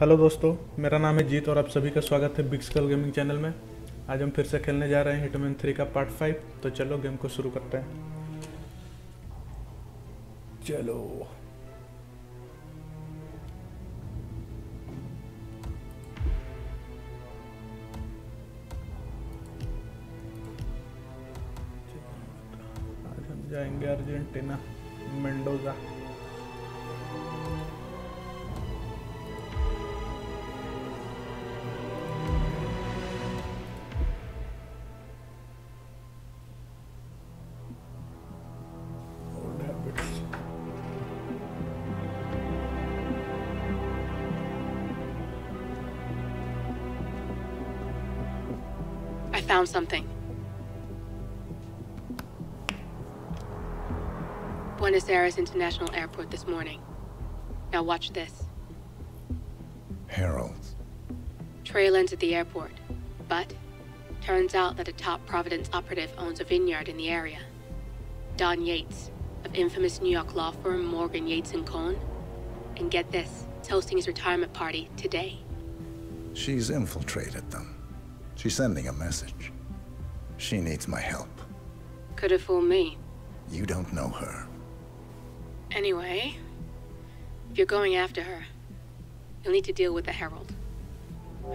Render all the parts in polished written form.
Hello दोस्तों, मेरा नाम है जीत और आप सभी का स्वागत है बिग स्केल गेमिंग चैनल में। आज हम फिर से खेलने जा रहे हैं हिटमैन 3 का पार्ट 5। तो चलो गेम को शुरू करते हैं। चलो आज हम जाएंगे Argentina, Mendoza. Found something. Buenos Aires International Airport this morning. Now watch this. Heralds. Trail ends at the airport, but turns out that a top Providence operative owns a vineyard in the area. Don Yates, of infamous New York law firm Morgan Yates and Cohn, and get this, is hosting his retirement party today. She's infiltrated them. She's sending a message. She needs my help. Could have fooled me. You don't know her. Anyway, if you're going after her, you'll need to deal with the Herald.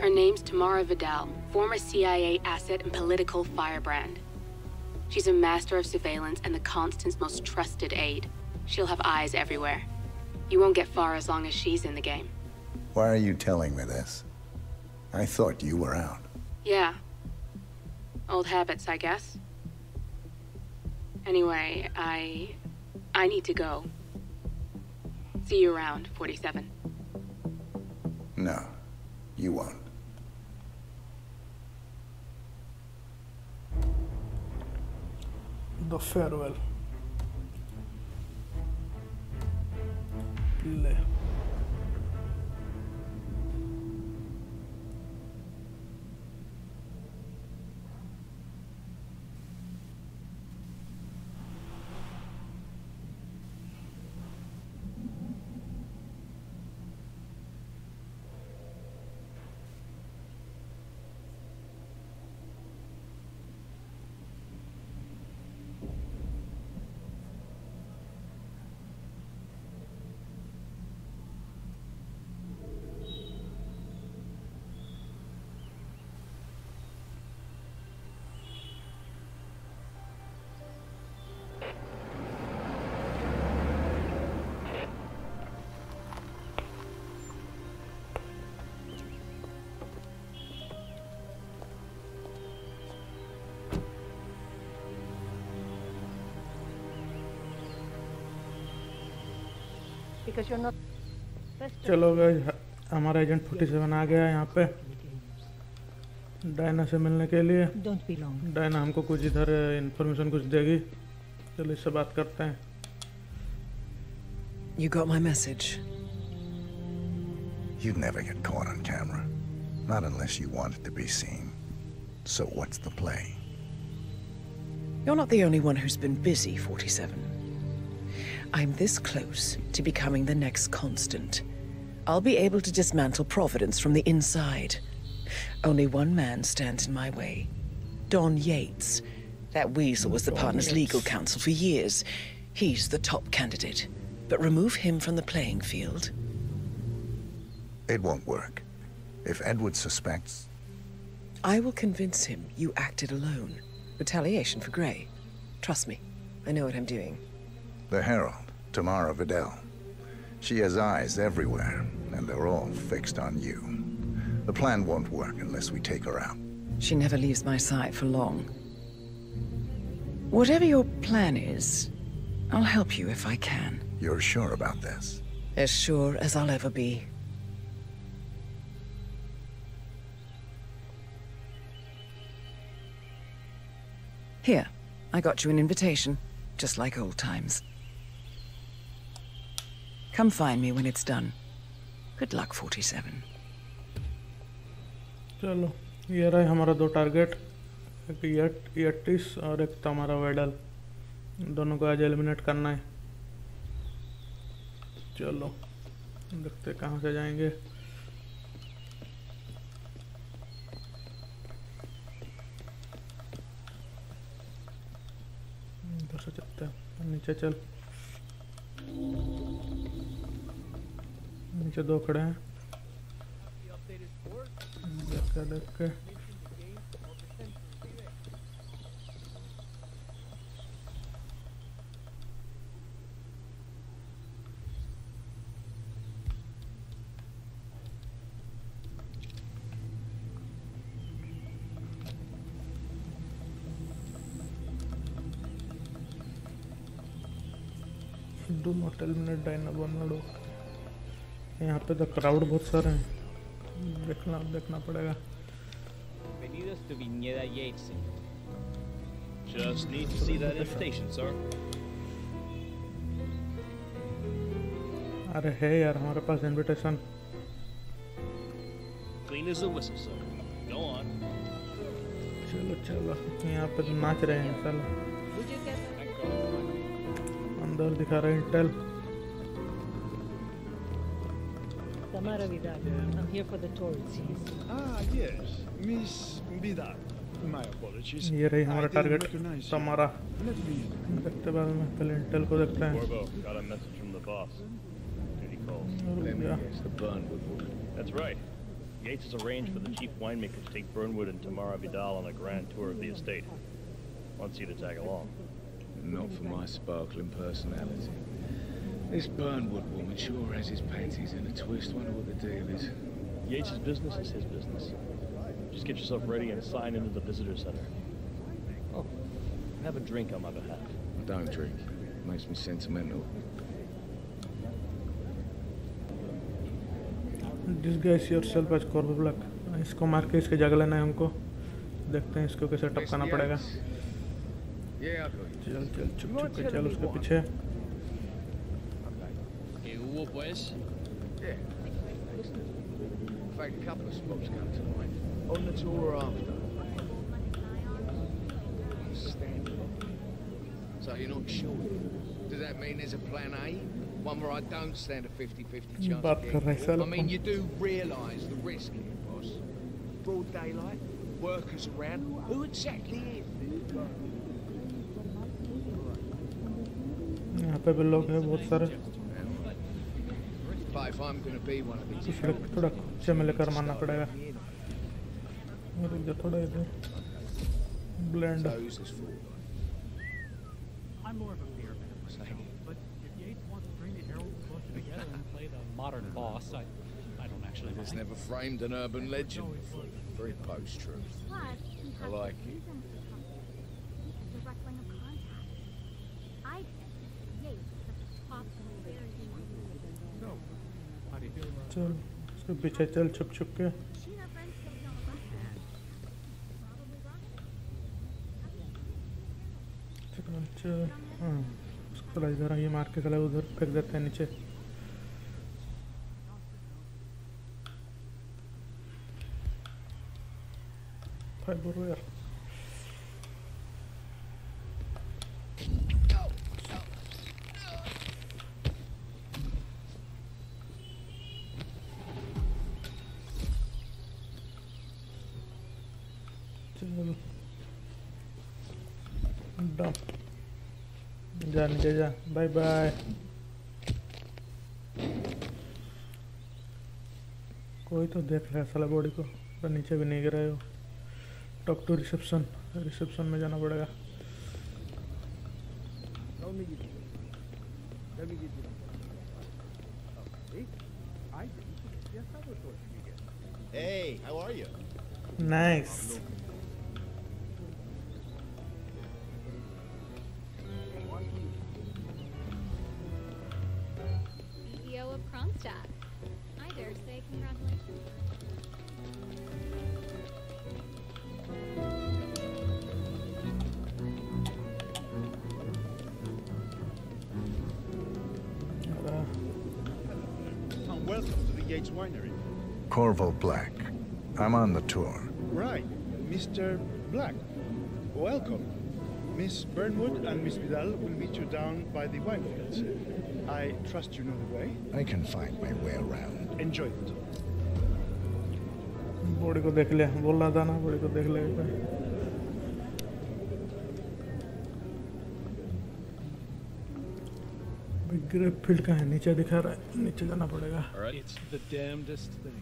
Her name's Tamara Vidal, former CIA asset and political firebrand. She's a master of surveillance and the Constant's most trusted aide. She'll have eyes everywhere. You won't get far as long as she's in the game. Why are you telling me this? I thought you were out. Yeah. Old habits, I guess. Anyway, I need to go. See you around, 47. No, you won't. The farewell. Play. चलो guys, हमारा agent 47 आ गया है यहाँ पे Diana से मिलने के लिए। डायना हमको कुछ इधर इन्फॉर्मेशन कुछ देगी, चलो इससे बात करते हैं। You got my message. You'd never get caught on camera, not unless you wanted to be seen. So what's the play? You're not the only one who's been busy, 47. I'm this close to becoming the next Constant. I'll be able to dismantle Providence from the inside. Only one man stands in my way. Don Yates. That weasel was the partner's legal counsel for years. He's the top candidate. But remove him from the playing field. It won't work. If Edward suspects... I will convince him you acted alone. Retaliation for Grey. Trust me, I know what I'm doing. The Herald, Tamara Vidal. She has eyes everywhere, and they're all fixed on you. The plan won't work unless we take her out. She never leaves my sight for long. Whatever your plan is, I'll help you if I can. You're sure about this? As sure as I'll ever be. Here, I got you an invitation, just like old times. Come find me when it's done. Good luck, 47. चलो, ये रहे हमारा दो target, एक यट्टीस और एक तमारा वेडल। दोनों को आज एलिमिनेट करना है। चलो, देखते कहाँ से जाएंगे। चल नीचे दो खड़े हैं धक्का मिनट डायना बर्नवुड यहाँ पे तो क्राउड बहुत सारे हैं देखना पड़ेगा Bienvenidos to Viñedo Yates. Just need to see that invitation, sir. अरे है यार हमारे पास invitation Clean as a whistle, sir. Go on. चलो चलो यहाँ पे नाच रहे हैं साला अंदर दिखा रहे हैं tell Tamara Vidal. I'm here for the tourists. Ah yes, Miss Vidal. My apologies. ये रही हमारा टारगेट Tamara. देखते बाद में पहले टेल को देखते हैं. Corvo got a message from the boss. Duty calls. The Burnwood. That's right. Yates has arranged for the chief winemaker to take Burnwood and Tamara Vidal on a grand tour of the estate. Wants you to tag along. Not for my sparkling personality. This Burnwood woman sure has his panties in a twist. Wonder what the deal is. Yates' business is his business. Just get yourself ready and sign into the visitor center. Oh, have a drink on my behalf. I don't drink. It makes me sentimental. Disguise yourself as Corvo Black. इसको मार के इसके जगह लेना है हमको. देखते हैं इसको कैसे टपकाना पड़ेगा. चल चल चुप चुप के चल उसके पीछे बात कर रहे साला यहाँ पे भी लोग हैं बहुत सारे थोड़ा कुछ में लेकर मारना पड़ेगा थोड़ा इधर ब्लेंड चल उसके पीछे चल छुप छुप के चल उसको इधर ये मार के चला उधर फेंक देते हैं नीचे फाइबरवेयर जा बाय बाय कोई तो देख रहा है साला बॉडी को पर नीचे भी नहीं गिरा है वो टॉक टू रिसेप्शन रिसेप्शन में जाना पड़ेगा Hey, how are you? Nice. Corvo Black. I'm on the tour. Right. Mr. Black. Welcome. Miss Burnwood and Miss Vidal will meet you down by the winefields. I trust you know the way. I can find my way around. Enjoy it. Body को देख ले बोल रहा था ना body को देख ले It's the damnedest thing.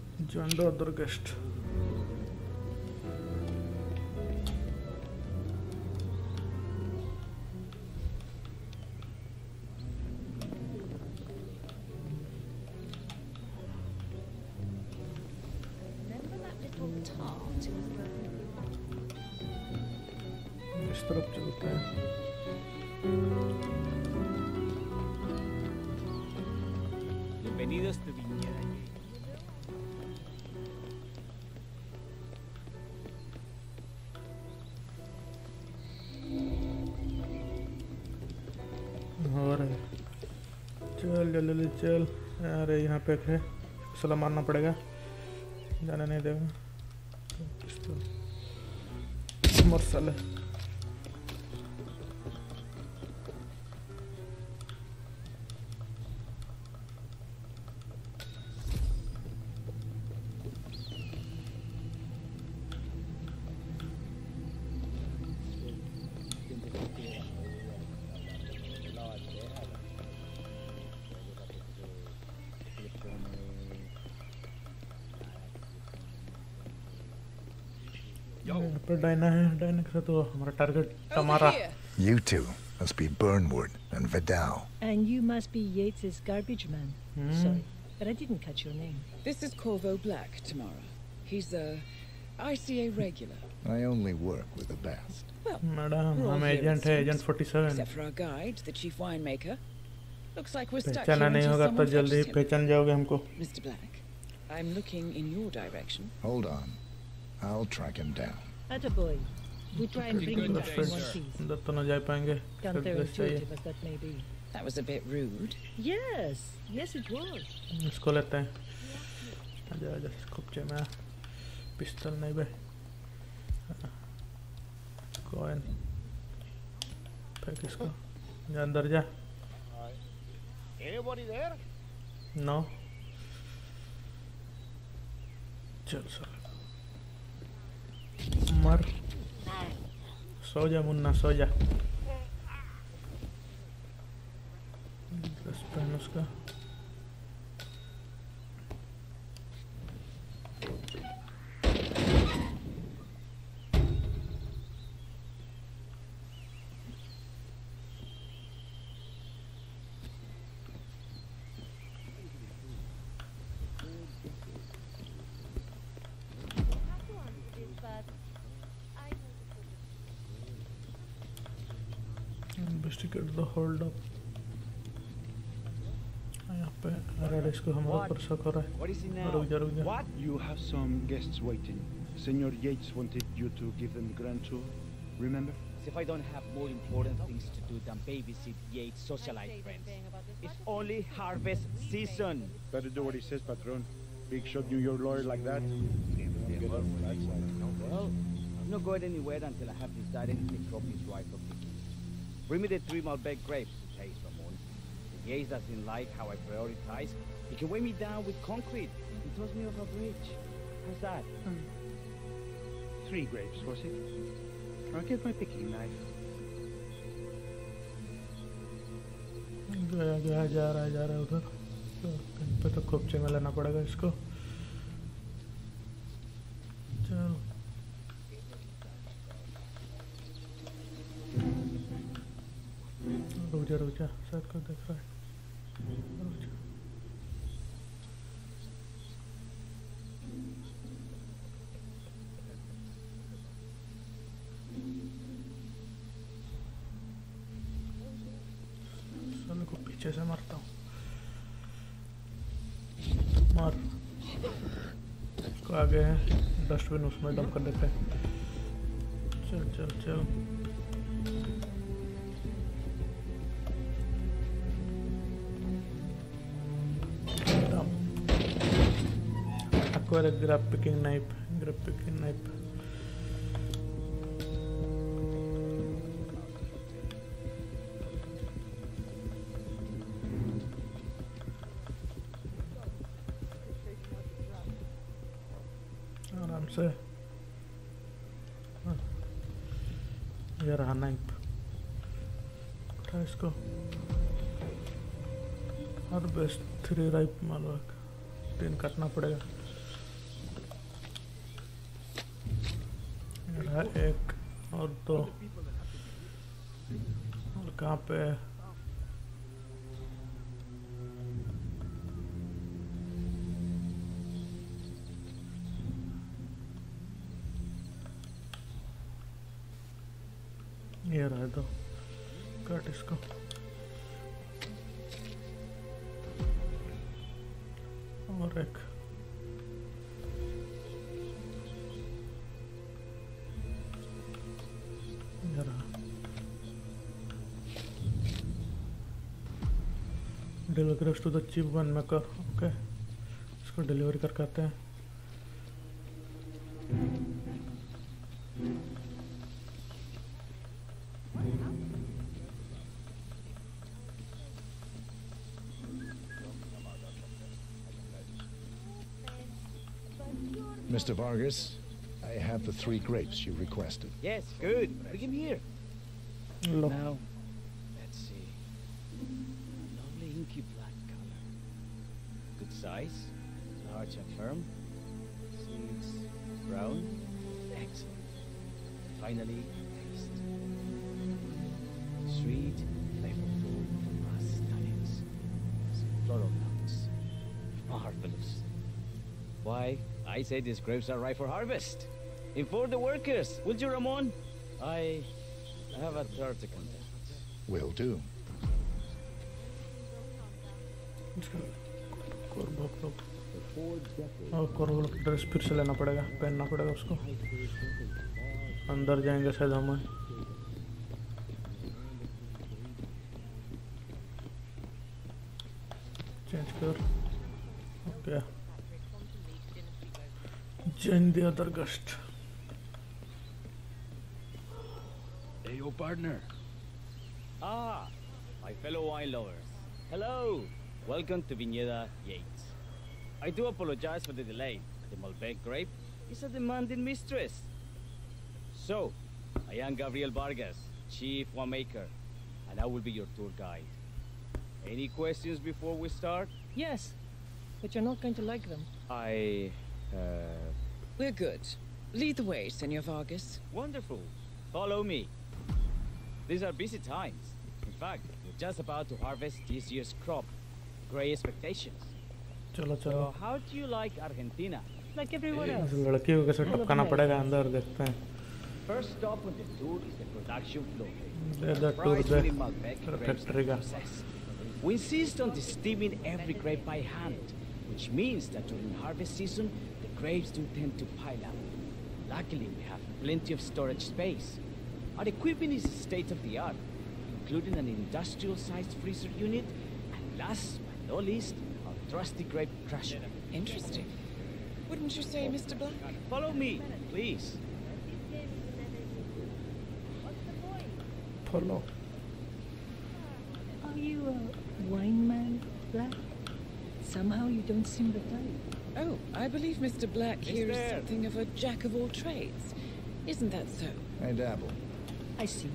चल अरे यहाँ पे है सलाम मारना पड़ेगा जाने नहीं देगा मरसल You two must be Burnwood and Vidal. And you must be Yates's garbage man. Sorry, but I didn't catch your name. This is Corvo Black, Tamara. He's a ICA regular. I only work with the best. Well, madam, I'm Agent 47. Except for our guide, the chief winemaker. Looks like we're stuck here until someone touches him. Mr. Black, I'm looking in your direction. Hold on. I'll track him down. Attaboy. We'll try and bring him back in one piece. Counterintuitive as that may be. That was a bit rude. Yes. Yes, it was. Let's call it that. Pistol neighbor. Go in. Pack this go. Anybody there? No. Chill, sir. Mar soya munna soya ka the hold up. What is it now? What? You have some guests waiting. Senor Yates wanted you to give them a grand tour, remember? If I don't have more important things to do than babysit Yates' socialite friends. It's only harvest season. Better do what he says, patron. Big shot New York lawyer like that. Well, I'm not going anywhere until I have decided which copy is right for me. Bring me the 3 Malbec grapes to taste, Ramon. If Yates doesn't like how I prioritize, he can weigh me down with concrete. He throws me off a bridge. How's that? 3 grapes, was it? I'll get my picking knife. Rucha, said could they try? Solo con piches de Marta. Mar. Coge, dustbin उसमें dump कर देते हैं. चल चल चल. Grab picking knife. Aram se. Ye raha knife. Uthao isko. और best 3 ripe मालवा 10 काटना पड़ेगा। यहाँ एक और दो और कहाँ पे ये रहा दो काट इसको। और एक जरा delivery to the chief one maker. Okay इसको डिलीवरी करके आते हैं। Mr. Vargas, I have the 3 grapes you requested. Yes, good. Bring him here. Hello. Now, let's see. Lovely inky black color. Good size, large and firm. Seeds brown. Excellent. Finally, taste. Sweet, flavorful from our studies. Some floral notes. Marvelous. Why? I say these grapes are ripe for harvest. Inform the workers, would you, Ramon? I have a third to contact. Will do. Corvo Black dress फिर से लेना पड़ेगा, पहनना पड़ेगा उसको। अंदर जाएंगे शायद हम। Change कर। Okay. Join the other guest. Hey, your partner. Ah, my fellow wine lovers. Hello. Welcome to Viñedo Yates. I do apologize for the delay. The Malbec grape is a demanding mistress. So, I am Gabriel Vargas, Chief Winemaker, and I will be your tour guide. Any questions before we start? Yes, but you're not going to like them. We're good. Lead the way, Senor Vargas. Wonderful. Follow me. These are busy times. In fact, we're just about to harvest this year's crop. Great expectations. So, how do you like Argentina? Like everyone else. First stop on the tour is the production floor. We insist on steaming every grape by hand, which means that during harvest season, grapes do tend to pile up. Luckily, we have plenty of storage space. Our equipment is state-of-the-art, including an industrial-sized freezer unit, and last but not least, our trusty grape crusher. Interesting. Wouldn't you say, Mr. Black? Follow me, please. Hello. Are you a wine man, Black? Somehow you don't seem the type. Oh, I believe Mr. Black here is something of a jack-of-all-trades. Isn't that so? I dabble. I see.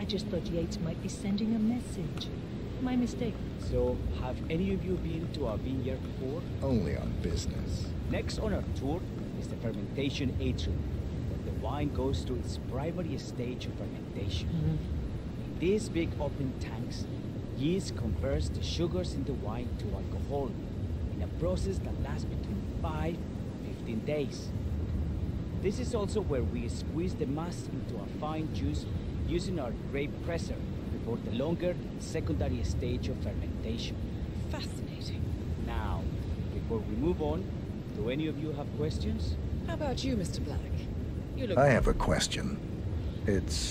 I just thought Yates might be sending a message. My mistake. So, have any of you been to our vineyard before? Only on business. Next on our tour is the fermentation atrium, where the wine goes to its primary stage of fermentation. In these big open tanks, yeast converts the sugars in the wine to alcohol, a process that lasts between 5 and 15 days. This is also where we squeeze the mass into a fine juice using our grape presser before the longer secondary stage of fermentation. Fascinating. Now, before we move on, do any of you have questions? How about you, Mr. Black? You look... I have a question. It's...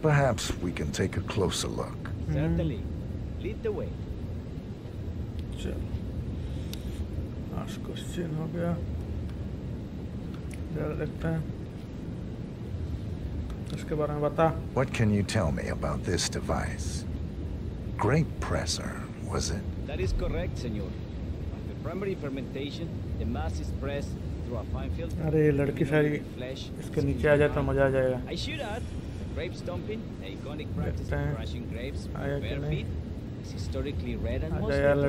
perhaps we can take a closer look. Certainly. Lead the way. Sure. Question हो गया लगता है इसके बारे में बता। What can you tell me about this device? Grape presser, was it? That is correct, senor. After primary fermentation, the mass is pressed through a fine filter. अरे लड़की सारी इसके नीचे आ जाए तो मजा आ जाएगा। I should add, grape stomping, an iconic practice of crushing grapes with bare feet, it's historically rare and most of Jannat.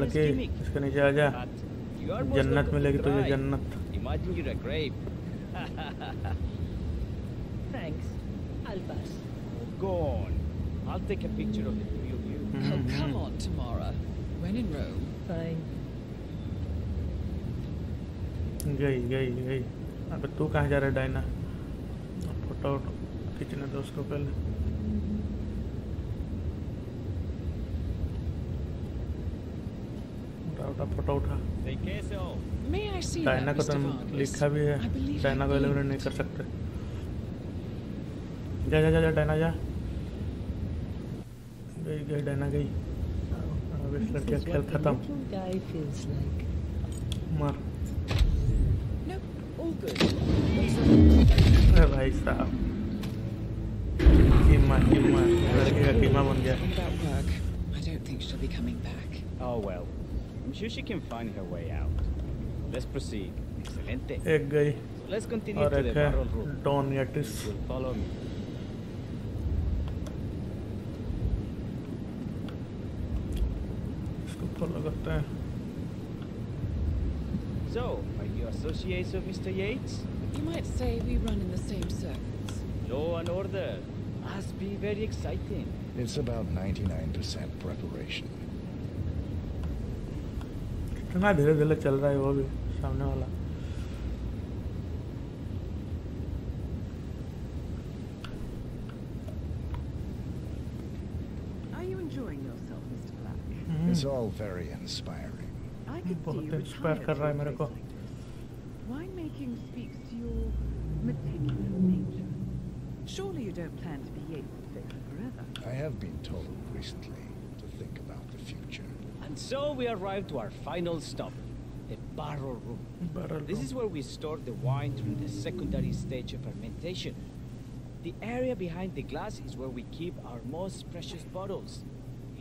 Imagine you're a grape. Thanks. I'll pass. Go on. I'll take a picture of the three of you. Oh, come on, Tamara. When in Rome. Fine. Gay. अब तू कहाँ जा रहा है Diana? Photo खींचने दो उसको पहले. फोटो उठा. डायना को तो लिखा भी है. डायना को एलिमिनेट नहीं कर सकते. जा डायना जा. गई डायना गई. इस लड़के का खेल खत्म. मार. भाई साहब कीमा बन गया. I don't think she'll be coming back. Oh well, I'm sure she can find her way out. Let's proceed. Excelente. एक गई. Let's continue to the barrel room. Don Yates. Follow me. इसको follow करते हैं. So, are you associates of Mr. Yates? You might say we run in the same circles. Law and order must be very exciting. It's about 99% preparation. इतना धीरे-धीरे चल रहा है वो भी सामने वाला. Are you enjoying yourself, Mr. Black? It's all very inspiring. I could see you inspired कर रहा है मेरे को. Winemaking speaks to your meticulous nature. Surely you don't plan to be Yates' favorite forever. I have been told recently to think about the future. And so we arrive to our final stop, the barrel room. This is where we store the wine through the secondary stage of fermentation. The area behind the glass is where we keep our most precious bottles,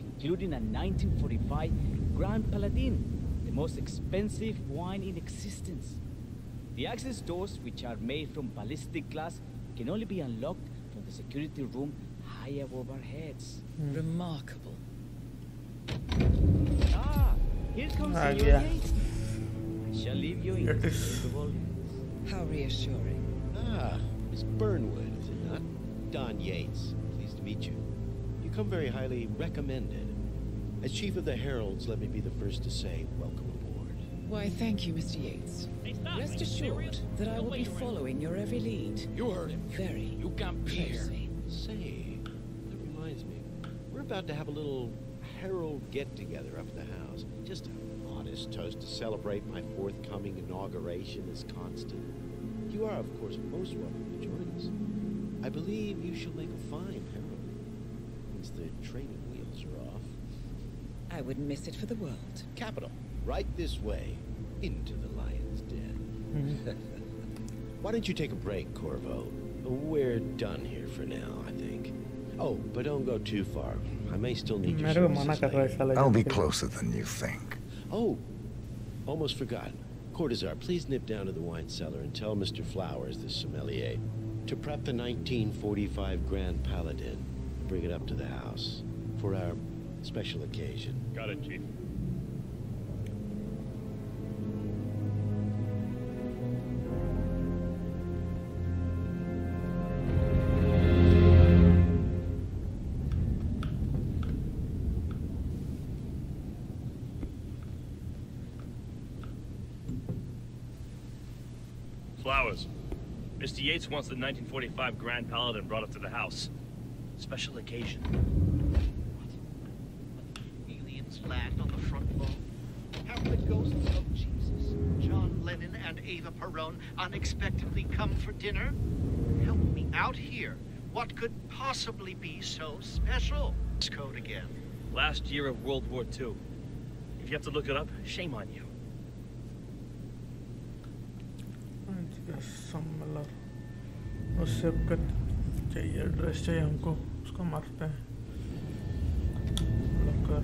including a 1945 Grand Paladin, the most expensive wine in existence. The access doors, which are made from ballistic glass, can only be unlocked from the security room high above our heads. Remarkable. Ah, here comes the Yates. I shall leave you in the. How reassuring. Ah, Miss Burnwood, is it not? Don Yates, pleased to meet you. You come very highly recommended. As Chief of the Heralds, let me be the first to say welcome aboard. Why, thank you, Mr. Yates. Rest assured that I will be following your every lead. You heard him. Very. You come here. Say, that reminds me, we're about to have a little herald get-together up at the house. Just a modest toast to celebrate my forthcoming inauguration as constant. You are, of course, most welcome to join us. I believe you shall make a fine herald, since the training wheels are off. I wouldn't miss it for the world. Capital. Right this way, into the lion's den. Why don't you take a break, Corvo? We're done here for now, I think. Oh, but don't go too far. I may still need your services later. I'll be closer than you think. Oh, almost forgot. Cortazar, please nip down to the wine cellar and tell Mr. Flowers, the sommelier, to prep the 1945 Grand Paladin. Bring it up to the house for our special occasion. Got it, Chief. Flowers. Mr. Yates wants the 1945 Grand Paladin brought up to the house. Special occasion. What? Aliens land on the front lawn? Have the ghosts of Jesus, John Lennon, and Eva Perón unexpectedly come for dinner? Help me out here. What could possibly be so special? This code again. Last year of World War II. If you have to look it up, shame on you. सम्मलर उससे cut चाहिए dress चाहिए हमको उसको मारते हैं लकर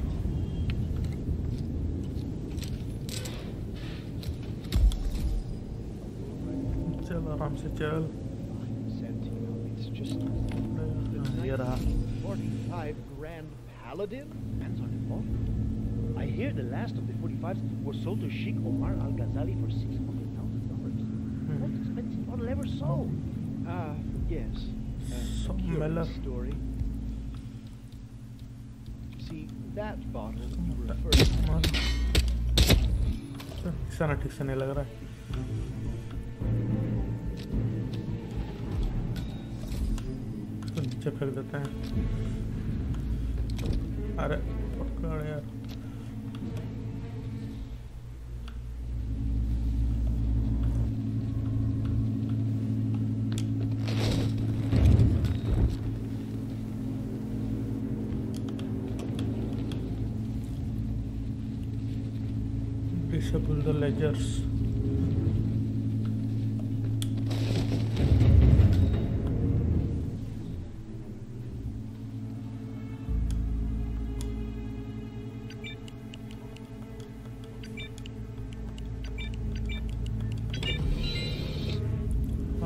चल आराम से चल ये रहा Paladin? Depends on involvement. I hear the last of the 45s were sold to Sheikh Omar Al-Ghazali for $600,000. Most expensive model ever sold. Yes. Curious story. See, that bottle refers to... Sana ठीक से नहीं लग रहा है. तो नीचे फेंक देते हैं. अरे पकड़ यार. The ledgers. Oh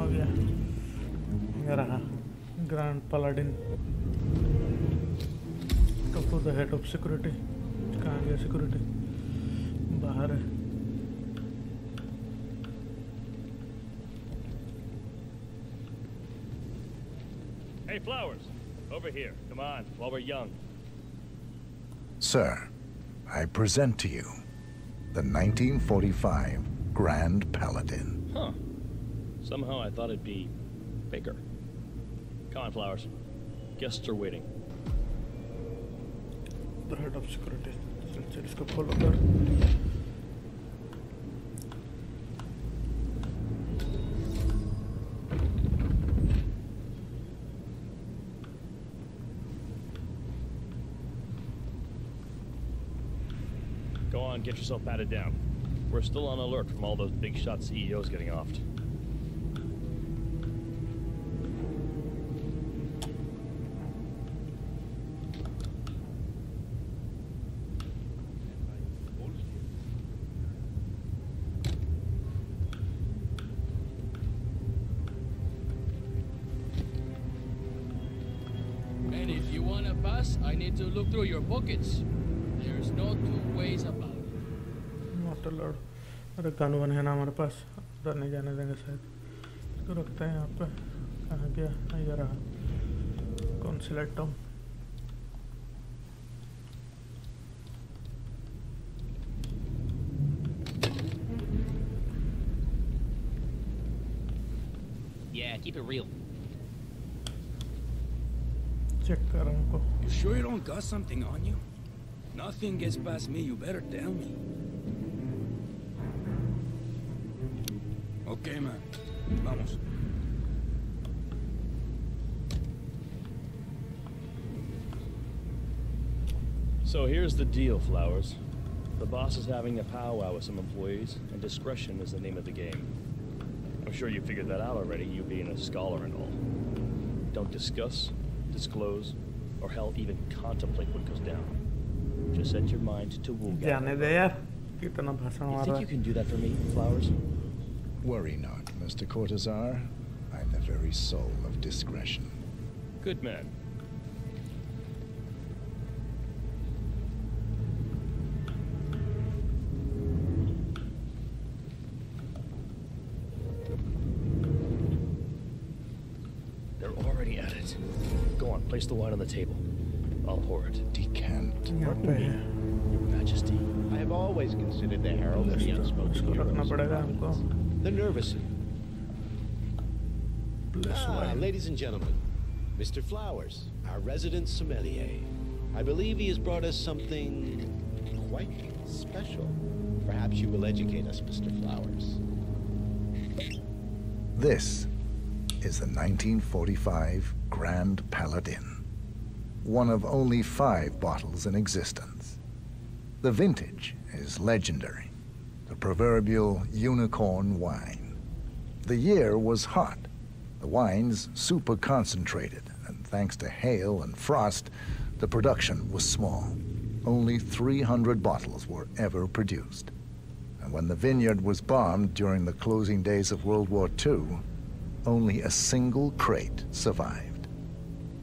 yeah, here Grand Paladin. Talk to the head of security. Kahan gaya security? Bahar hai. Hey, Flowers, over here. Come on, while we're young. Sir, I present to you the 1945 Grand Paladin. Huh. Somehow I thought it'd be bigger. Come on, Flowers. Guests are waiting. The head of security. Let's go follow her. Get yourself patted down. We're still on alert from all those big shot CEOs getting offed. And if you want to pass, I need to look through your pockets. There's no two ways about it. Lord, अरे कानून है ना हमारे पास उधर नहीं जाने देंगे शायद इसको रखते हैं यहाँ पे कहाँ गया नहीं जा रहा कौन select Tom yeah keep it real check कर रहा हूँ को you sure you don't got something on you nothing gets past me you better tell me Okay, man. Vamos. So here's the deal, Flowers. The boss is having a powwow with some employees, and discretion is the name of the game. I'm sure you figured that out already, you being a scholar and all. Don't discuss, disclose, or hell, even contemplate what goes down. Just set your mind to Wu. You think you can do that for me, Flowers? Worry not, Mr. Cortazar. I'm the very soul of discretion. Good man. They're already at it. Go on, place the wine on the table. I'll pour it. Decant. Your Majesty. I have always considered the herald of the unspoken heroes. The nervous. Ladies and gentlemen, Mr. Flowers, our resident sommelier. I believe he has brought us something quite special. Perhaps you will educate us, Mr. Flowers. This is the 1945 Grand Paladin, one of only 5 bottles in existence. The vintage is legendary. The proverbial unicorn wine. The year was hot, the wines super concentrated, and thanks to hail and frost, the production was small. Only 300 bottles were ever produced. And when the vineyard was bombed during the closing days of World War II, only a single crate survived.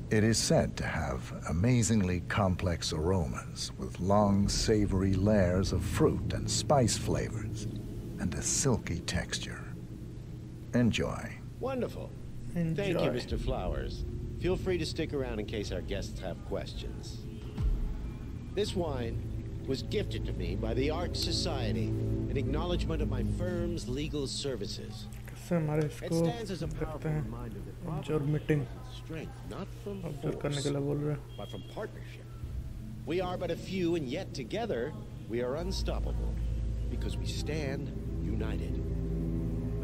It is said to have amazingly complex aromas with long, savory layers of fruit and spice flavors and a silky texture. Enjoy. Wonderful. Enjoy. Thank you, Mr. Flowers. Feel free to stick around in case our guests have questions. This wine was gifted to me by the Art Society in acknowledgement of my firm's legal services. It stands as a powerful reminder that strength, not from force, but from partnership. We are but a few, and yet together we are unstoppable, because we stand united.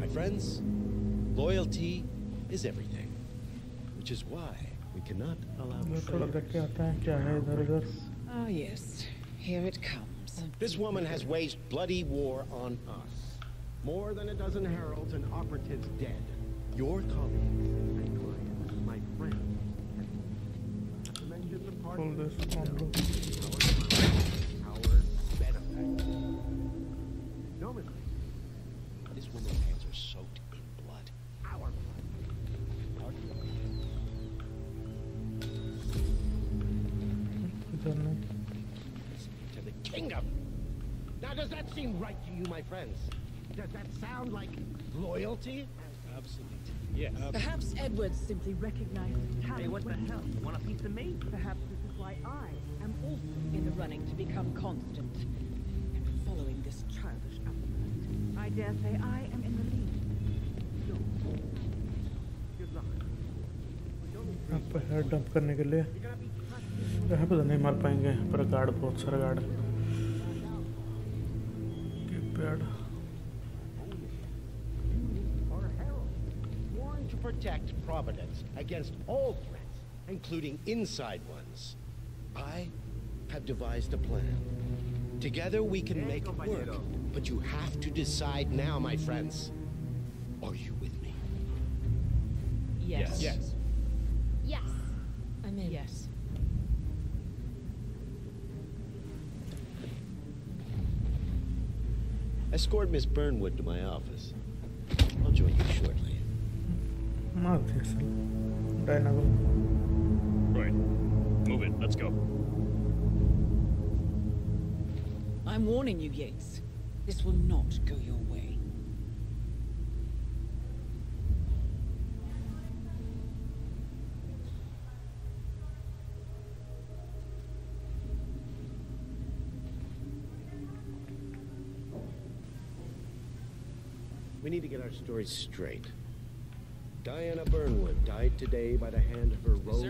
My friends, loyalty is everything, which is why we cannot allow failures. Ah, yes, here it comes. This woman has waged bloody war on us. More than a dozen heralds and operatives dead. Your colleagues and clients, my friends. Not to mention the part of this our benefactor. No mistake. This woman's hands are soaked in blood. Our blood. Our blood. To the kingdom. Now, does that seem right to you, my friends? Does that sound like loyalty? Absolutely. Yeah. Perhaps Edward simply recognized the talent. Hey, what the hell? You want a piece of me? Perhaps this is why I am also in the running to become constant. And following this childish upbringing, I dare say I am in the lead. Good luck. आपको head dump करने के लिए यहाँ पे तो नहीं मार पाएंगे पर गार्ड बहुत सारा guard keypad protect Providence against all threats, including inside ones. I have devised a plan. Together we can make it work, but you have to decide now, my friends. Are you with me? Yes. Yes. Yes. I'm in. Yes. Escort Miss Burnwood to my office. I'll join you shortly. Not this right. Move it. Let's go. I'm warning you, Yates. This will not go your way. We need to get our stories straight. Diana Burnwood died today by the hand of her rogue.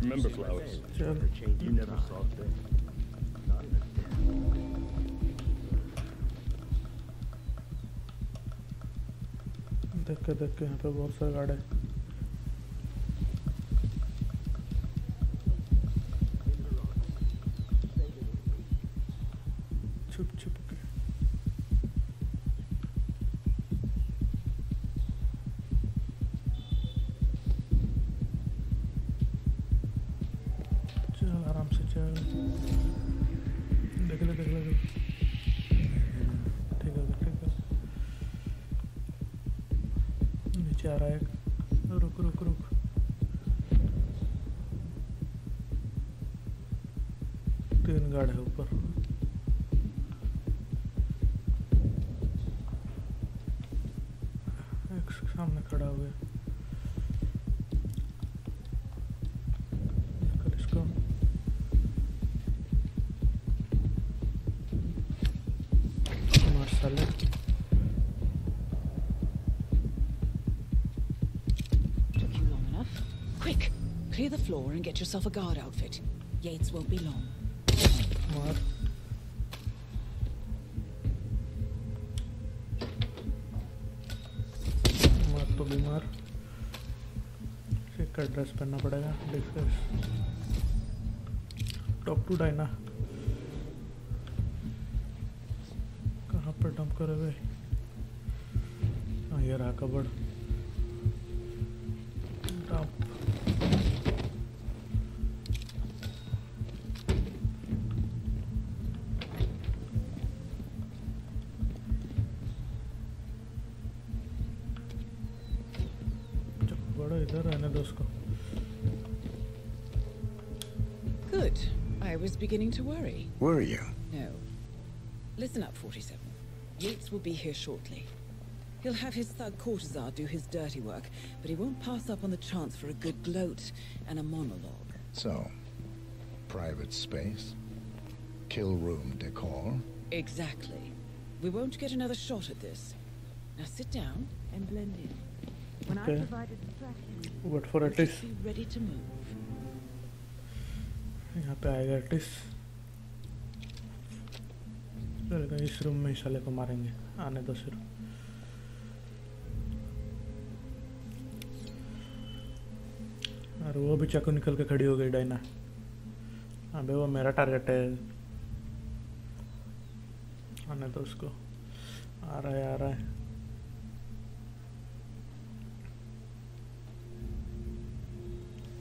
Remember, Flowers. Sure. You never saw this. Not in a death. Look, यहाँ पे बहुत सारा guard है. छुप. Clear the floor and get yourself a guard outfit. Yates won't be long. What? बीमार से dress पहनना पड़ेगा. टॉप टू डायना कहाँ पर डंप करे हुए? हाँ, ये रहा कबड़. Let's go. was beginning to worry. Were you? No. Listen up, 47. Yates will be here shortly. He'll have his thug Cortazar do his dirty work, but he won't pass up on the chance for a good gloat and a monologue. So, private space, kill room decor? Exactly. We won't get another shot at this. Now sit down and blend in. When I provided the tracking, what for at least be ready to move. यहाँ पे आएगा at least इस room में साले को मारेंगे आने दो सिर्फ और वो भी चाकू निकल के खड़ी हो गई डायना अबे वो मेरा टारगेट है आने दो उसको आ रहा है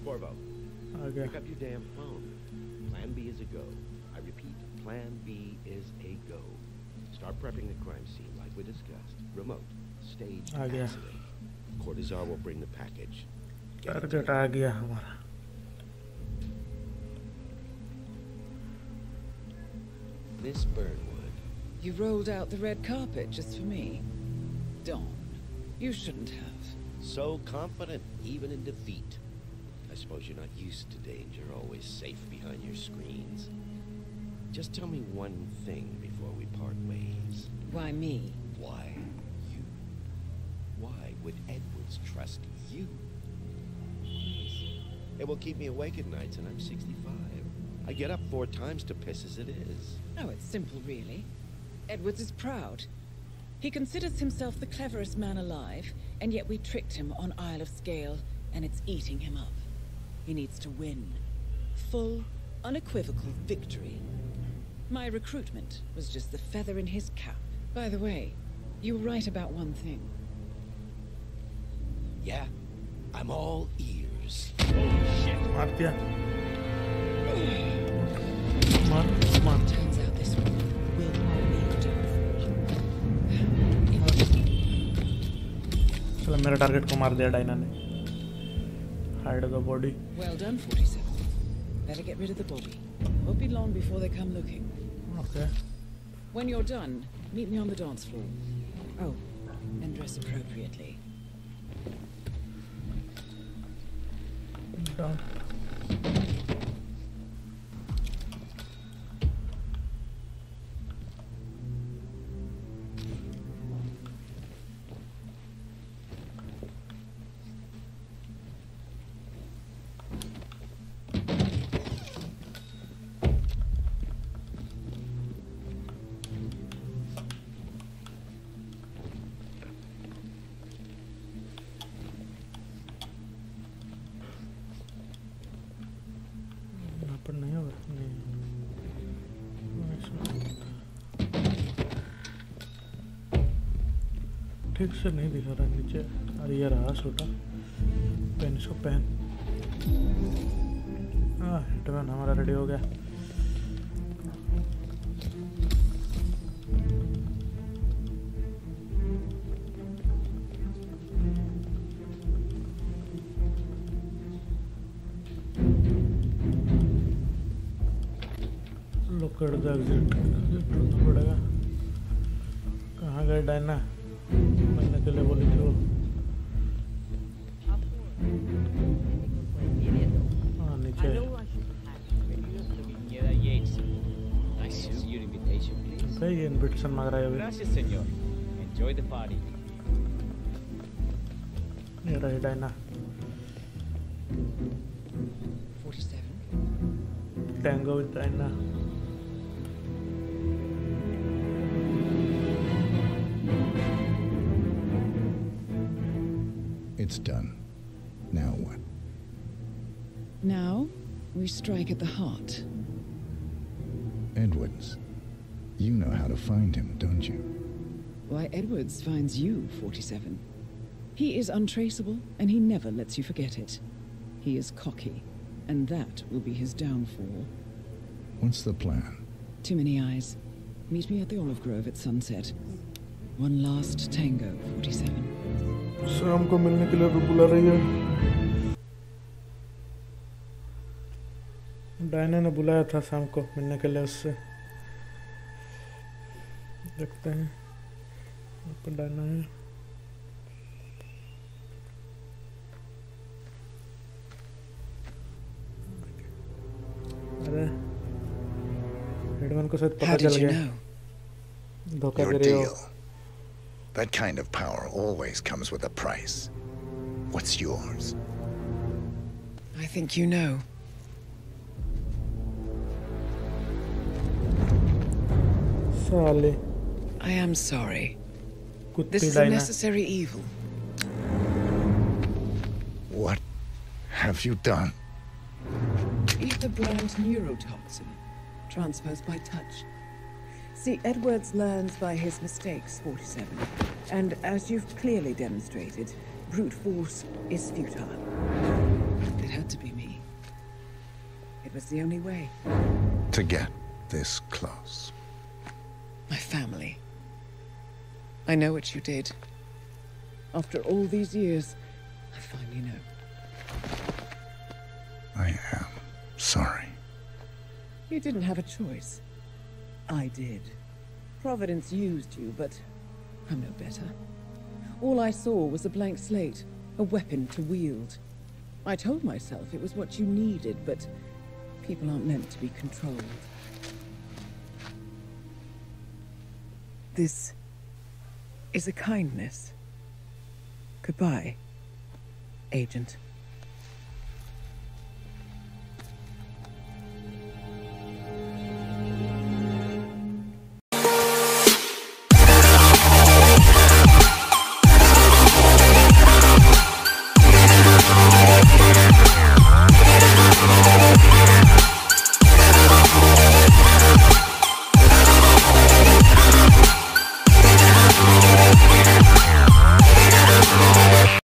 Corvo pick up your damn phone Plan B is a go. I repeat, Plan B is a go. Start prepping the crime scene like we discussed. Remote, stage, accident. Cortazar will bring the package. Target आ गया हमारा. Miss Burnwood. You rolled out the red carpet just for me. Don, you shouldn't have. So confident, even in defeat. I suppose you're not used to danger, always safe behind your screens. Just tell me one thing before we part ways. Why me? Why you? Why would Edwards trust you? It will keep me awake at nights, and I'm 65. I get up 4 times to piss as it is. Oh, it's simple, really. Edwards is proud. He considers himself the cleverest man alive, and yet we tricked him on Isle of Scale, and it's eating him up. He needs to win. Full, unequivocal victory. My recruitment was just the feather in his cap. By the way, you were right about one thing. Yeah, I'm all ears. Oh, shit. Come on. Turns out this one will be my target. Ko maar diya Diana ne. Of the body. Well done, 47. Better get rid of the body. Won't be long before they come looking. Okay. When you're done, meet me on the dance floor. Oh, and dress appropriately. Done. ठीक से नहीं दिखा रहा नीचे अरे ये रहा छोटा पेन इसको पेन हाँ हिटमैन हमारा रेडी हो गया लोग कर दे एग्जिट करना पड़ेगा कहाँ गए Diana Gracias, señor. Enjoy the party. Here I Diana. 47. Tango with Diana. It's done. Now what? Now we strike at the heart. Edwards. You know how to find him, don't you? Why, Edwards finds you, 47. He is untraceable, and he never lets you forget it. He is cocky, and that will be his downfall. What's the plan? Too many eyes. Meet me at the olive grove at sunset. One last tango, 47. Sam ko milne ke liye bula rahi hai. Diana ने बुलाया था शाम को मिलने के लिए, उससे देखते हैं। डायना है, अरे हेडमैन को शायद पता चल गया धोखा दे रहे हो। That kind of power always comes with a price. What's yours? I think you know. Sorry. I am sorry. This is a necessary evil. What have you done? Eat the brand neurotoxin, transposed by touch. See, Edwards learns by his mistakes, 47. And as you've clearly demonstrated, brute force is futile. It had to be me. It was the only way. To get this close. My family. I know what you did. After all these years, I finally know. I am sorry. You didn't have a choice. I did. Providence used you, but I'm no better. All I saw was a blank slate, a weapon to wield. I told myself it was what you needed, but people aren't meant to be controlled. This is a kindness. Goodbye, Agent.